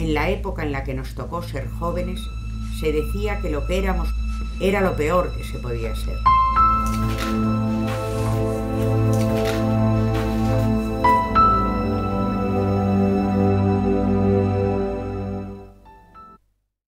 En la época en la que nos tocó ser jóvenes, se decía que lo que éramos era lo peor que se podía ser.